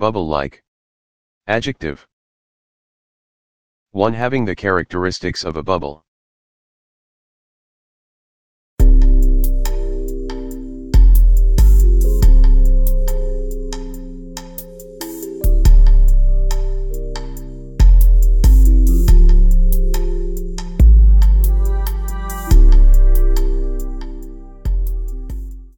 Bubble-like. Adjective. One having the characteristics of a bubble.